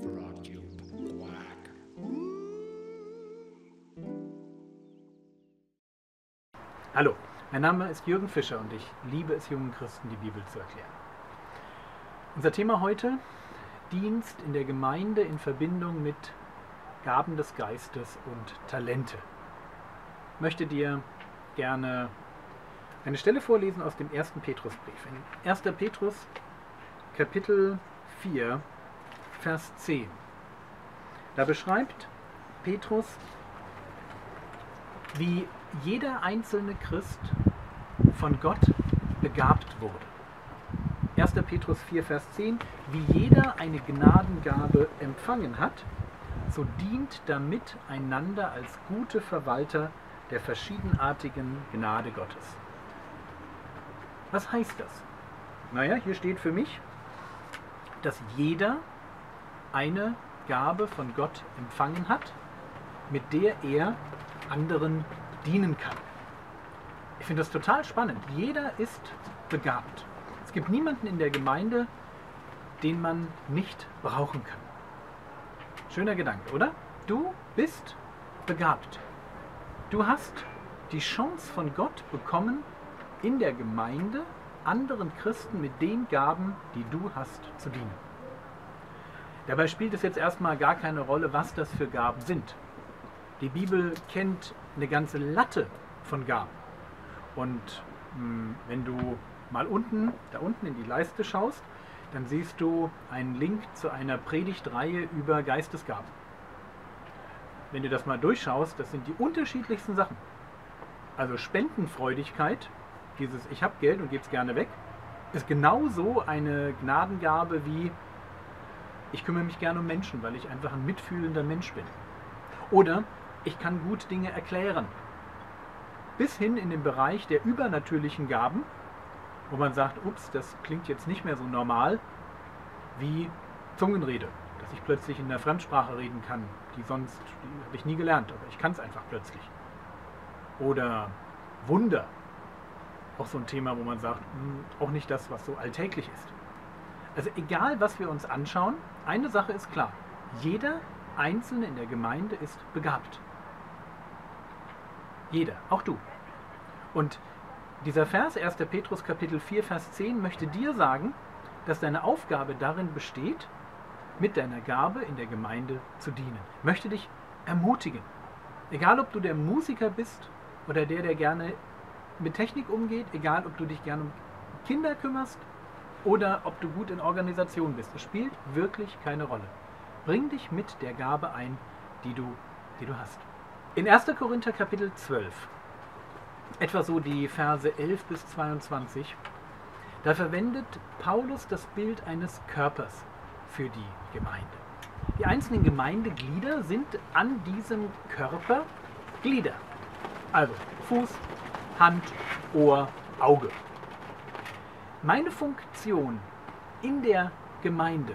brought you black. Hallo, mein Name ist Jürgen Fischer und ich liebe es, jungen Christen die Bibel zu erklären. Unser Thema heute: Dienst in der Gemeinde in Verbindung mit Gaben des Geistes und Talente. Ich möchte dir gerne eine Stelle vorlesen aus dem 1. Petrusbrief. In 1. Petrus, Kapitel 4, Vers 10. Da beschreibt Petrus, wie jeder einzelne Christ von Gott begabt wurde. 1. Petrus 4, Vers 10. Wie jeder eine Gnadengabe empfangen hat, so dient damit einander als gute Verwalter der verschiedenartigen Gnade Gottes. Was heißt das? Naja, hier steht für mich, dass jeder eine Gabe von Gott empfangen hat, mit der er anderen dienen kann. Ich finde das total spannend. Jeder ist begabt. Es gibt niemanden in der Gemeinde, den man nicht brauchen kann. Schöner Gedanke, oder? Du bist begabt. Du hast die Chance von Gott bekommen, in der Gemeinde anderen Christen mit den Gaben, die du hast, zu dienen. Dabei spielt es jetzt erstmal gar keine Rolle, was das für Gaben sind. Die Bibel kennt eine ganze Latte von Gaben. Und wenn du mal da unten in die Leiste schaust, dann siehst du einen Link zu einer Predigtreihe über Geistesgaben. Wenn du das mal durchschaust, das sind die unterschiedlichsten Sachen. Also Spendenfreudigkeit, dieses ich habe Geld und gebe es gerne weg, ist genauso eine Gnadengabe wie ich kümmere mich gerne um Menschen, weil ich einfach ein mitfühlender Mensch bin. Oder ich kann gut Dinge erklären. Bis hin in den Bereich der übernatürlichen Gaben, wo man sagt, ups, das klingt jetzt nicht mehr so normal wie Zungenrede, dass ich plötzlich in der Fremdsprache reden kann, die habe ich nie gelernt, aber ich kann es einfach plötzlich. Oder Wunder. Auch so ein Thema, wo man sagt, auch nicht das, was so alltäglich ist. Also egal, was wir uns anschauen, eine Sache ist klar. Jeder Einzelne in der Gemeinde ist begabt. Jeder, auch du. Und dieser Vers, 1. Petrus Kapitel 4, Vers 10, möchte dir sagen, dass deine Aufgabe darin besteht, mit deiner Gabe in der Gemeinde zu dienen. Ich möchte dich ermutigen. Egal, ob du der Musiker bist oder der gerne mit Technik umgeht, egal ob du dich gerne um Kinder kümmerst oder ob du gut in Organisation bist. Es spielt wirklich keine Rolle. Bring dich mit der Gabe ein, die du hast. In 1. Korinther Kapitel 12, etwa so die Verse 11 bis 22, da verwendet Paulus das Bild eines Körpers für die Gemeinde. Die einzelnen Gemeindeglieder sind an diesem Körper Glieder. Also Fuß, Hand, Ohr, Auge. Meine Funktion in der Gemeinde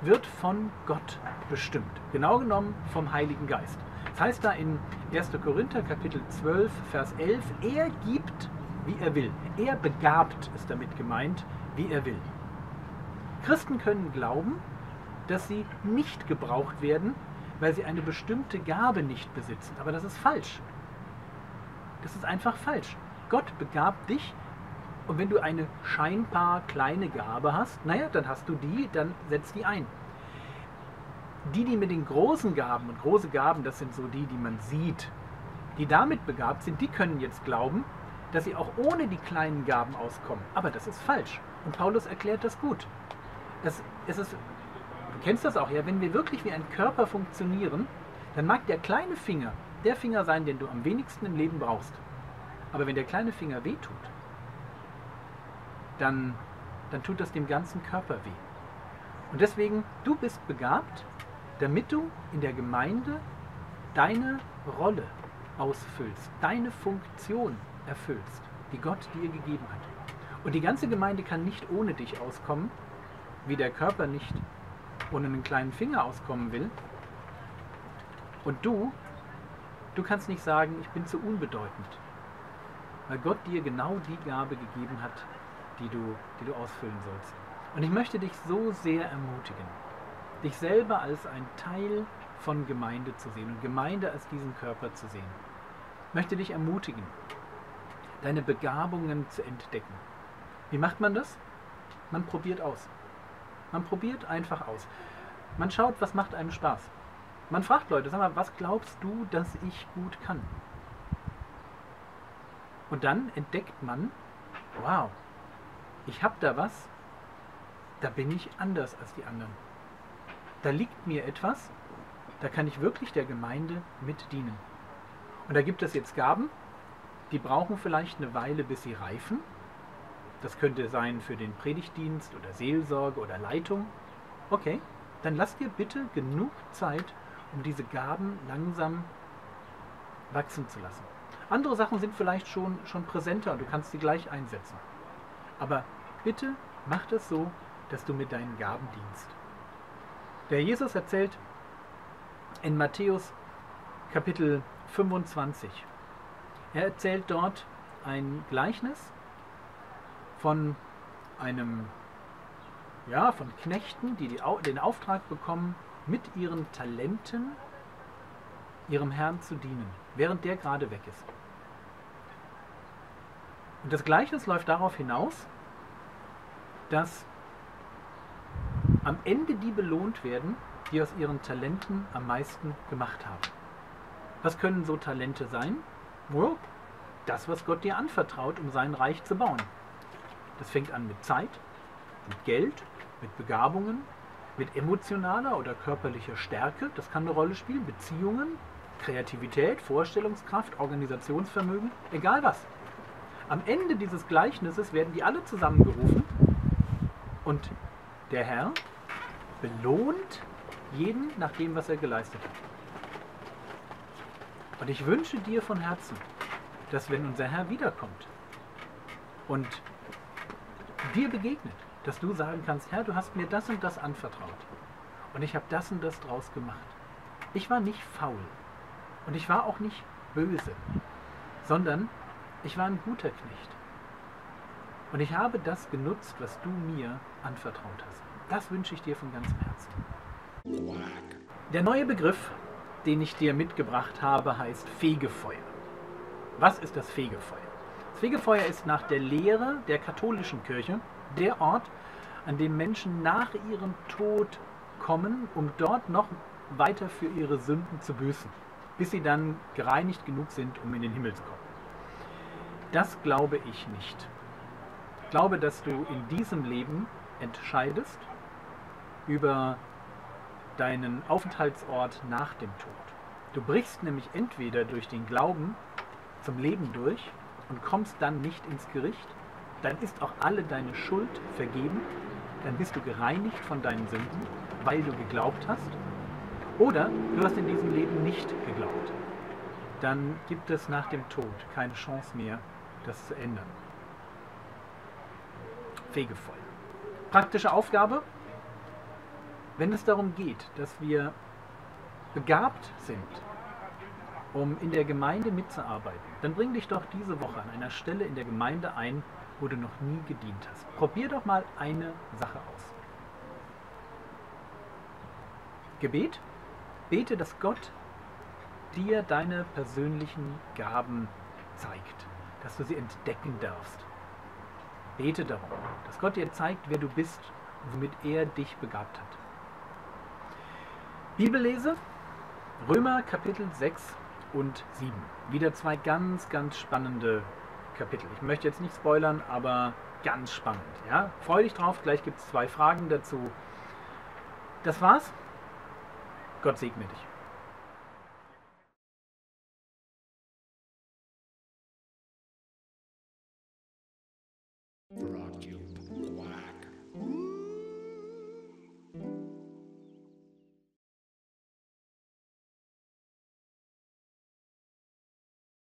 wird von Gott bestimmt. Genau genommen vom Heiligen Geist. Das heißt da in 1. Korinther Kapitel 12, Vers 11, er gibt, wie er will. Er begabt, ist damit gemeint, wie er will. Christen können glauben, dass sie nicht gebraucht werden, weil sie eine bestimmte Gabe nicht besitzen. Aber das ist falsch. Das ist einfach falsch. Gott begabt dich, und wenn du eine scheinbar kleine Gabe hast, naja, dann hast du die, dann setz die ein. Die mit den großen Gaben, und große Gaben, das sind so die man sieht, die damit begabt sind, die können jetzt glauben, dass sie auch ohne die kleinen Gaben auskommen. Aber das ist falsch. Und Paulus erklärt das gut. Du kennst das auch, ja? Wenn wir wirklich wie ein Körper funktionieren, dann mag der kleine Finger der Finger sein, den du am wenigsten im Leben brauchst. Aber wenn der kleine Finger wehtut, dann tut das dem ganzen Körper weh. Und deswegen, du bist begabt, damit du in der Gemeinde deine Rolle ausfüllst, deine Funktion erfüllst, die Gott dir gegeben hat. Und die ganze Gemeinde kann nicht ohne dich auskommen, wie der Körper nicht ohne einen kleinen Finger auskommen will. Und du kannst nicht sagen, ich bin zu unbedeutend, weil Gott dir genau die Gabe gegeben hat, die du ausfüllen sollst. Und ich möchte dich so sehr ermutigen, dich selber als ein Teil von Gemeinde zu sehen und Gemeinde als diesen Körper zu sehen. Ich möchte dich ermutigen, deine Begabungen zu entdecken. Wie macht man das? Man probiert aus. Man probiert einfach aus. Man schaut, was macht einem Spaß. Man fragt Leute, sag mal, was glaubst du, dass ich gut kann? Und dann entdeckt man, wow, ich habe da was, da bin ich anders als die anderen. Da liegt mir etwas, da kann ich wirklich der Gemeinde mitdienen. Und da gibt es jetzt Gaben, die brauchen vielleicht eine Weile, bis sie reifen. Das könnte sein für den Predigtdienst oder Seelsorge oder Leitung. Okay, dann lass dir bitte genug Zeit, um diese Gaben langsam wachsen zu lassen. Andere Sachen sind vielleicht schon präsenter und du kannst sie gleich einsetzen. Aber bitte mach das so, dass du mit deinen Gaben dienst. Der Jesus erzählt in Matthäus Kapitel 25. Er erzählt dort ein Gleichnis von von Knechten, die den Auftrag bekommen, mit ihren Talenten ihrem Herrn zu dienen, während der gerade weg ist. Und das Gleichnis läuft darauf hinaus, dass am Ende die belohnt werden, die aus ihren Talenten am meisten gemacht haben. Was können so Talente sein? Well, das, was Gott dir anvertraut, um sein Reich zu bauen. Das fängt an mit Zeit, mit Geld, mit Begabungen, mit emotionaler oder körperlicher Stärke, das kann eine Rolle spielen, Beziehungen, Kreativität, Vorstellungskraft, Organisationsvermögen, egal was. Am Ende dieses Gleichnisses werden die alle zusammengerufen und der Herr belohnt jeden nach dem, was er geleistet hat. Und ich wünsche dir von Herzen, dass wenn unser Herr wiederkommt und dir begegnet, dass du sagen kannst, Herr, du hast mir das und das anvertraut und ich habe das und das draus gemacht. Ich war nicht faul und ich war auch nicht böse, sondern ich war ein guter Knecht. Und ich habe das genutzt, was du mir anvertraut hast. Das wünsche ich dir von ganzem Herzen. Der neue Begriff, den ich dir mitgebracht habe, heißt Fegefeuer. Was ist das Fegefeuer? Das Fegefeuer ist nach der Lehre der katholischen Kirche der Ort, an dem Menschen nach ihrem Tod kommen, um dort noch weiter für ihre Sünden zu büßen, bis sie dann gereinigt genug sind, um in den Himmel zu kommen. Das glaube ich nicht. Ich glaube, dass du in diesem Leben entscheidest über deinen Aufenthaltsort nach dem Tod. Du brichst nämlich entweder durch den Glauben zum Leben durch und kommst dann nicht ins Gericht, dann ist auch alle deine Schuld vergeben, dann bist du gereinigt von deinen Sünden, weil du geglaubt hast, oder du hast in diesem Leben nicht geglaubt. Dann gibt es nach dem Tod keine Chance mehr, das zu ändern. Fegefeuer. Praktische Aufgabe, wenn es darum geht, dass wir begabt sind, um in der Gemeinde mitzuarbeiten, dann bring dich doch diese Woche an einer Stelle in der Gemeinde ein, wo du noch nie gedient hast. Probier doch mal eine Sache aus. Gebet. Bete, dass Gott dir deine persönlichen Gaben zeigt, dass du sie entdecken darfst. Bete darum, dass Gott dir zeigt, wer du bist und womit er dich begabt hat. Bibellese, Römer Kapitel 6 und 7. Wieder zwei ganz, ganz spannende Kapitel. Ich möchte jetzt nicht spoilern, aber ganz spannend. Ja? Freu dich drauf, gleich gibt es 2 Fragen dazu. Das war's. Gott segne dich. Rock you.